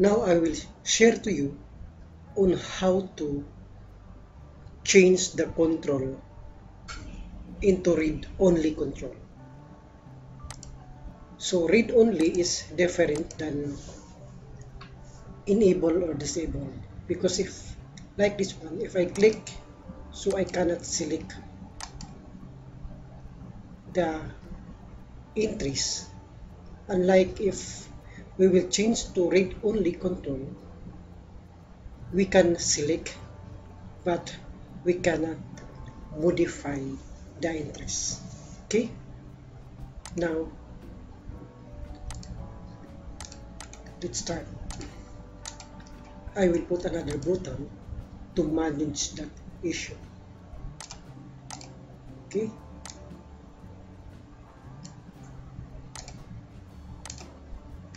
Now I will share to you on how to change the control into read-only control. So read-only is different than enable or disable, because if like this one, if I click, so I cannot select the entries. Unlike if we will change to read only control, we can select but we cannot modify the entries. Okay, now let's start. I will put another button to manage that issue. Okay.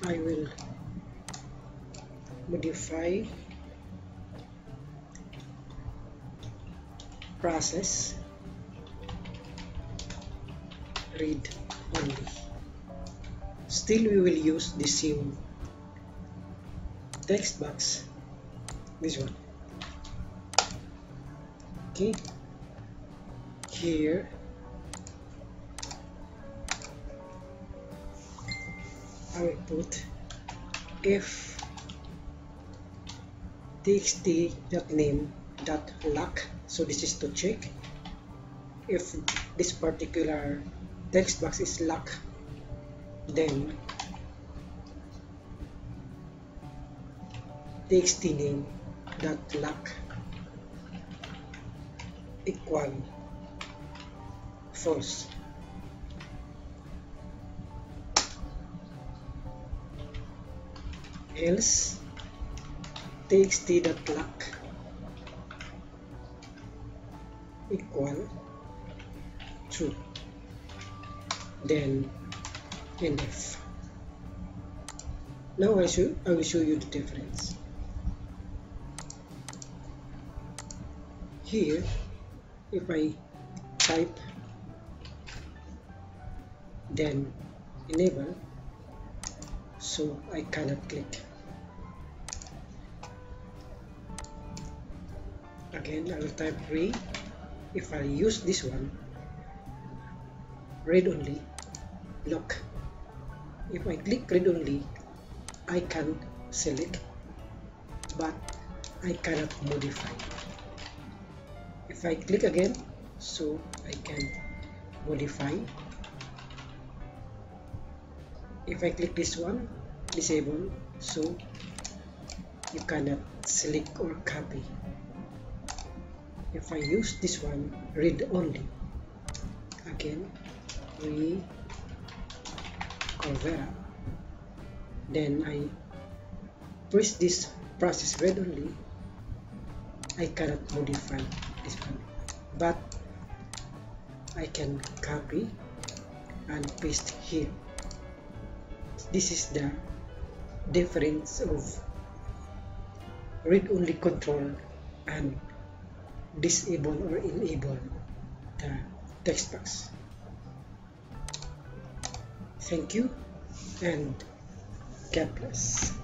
I will modify process read only. Still we will use the same text box, this one. Okay, here I will put if txt.name.lock, so this is to check if this particular text box is locked, then txt name.lock equal false. Else txt.lock equal true, then end if. Now I will show you the difference. Here if I type then enable, so I cannot click. Again I will type read. If I use this one, read only, lock. If I click read only, I can select but I cannot modify. If I click again, so I can modify. If I click this one, disable, so you cannot select or copy. If I use this one, read only, again, we cover, then I press this process read only, I cannot modify this one, but I can copy and paste here. This is the difference of read-only control and disable or enable the text box. Thank you and God bless.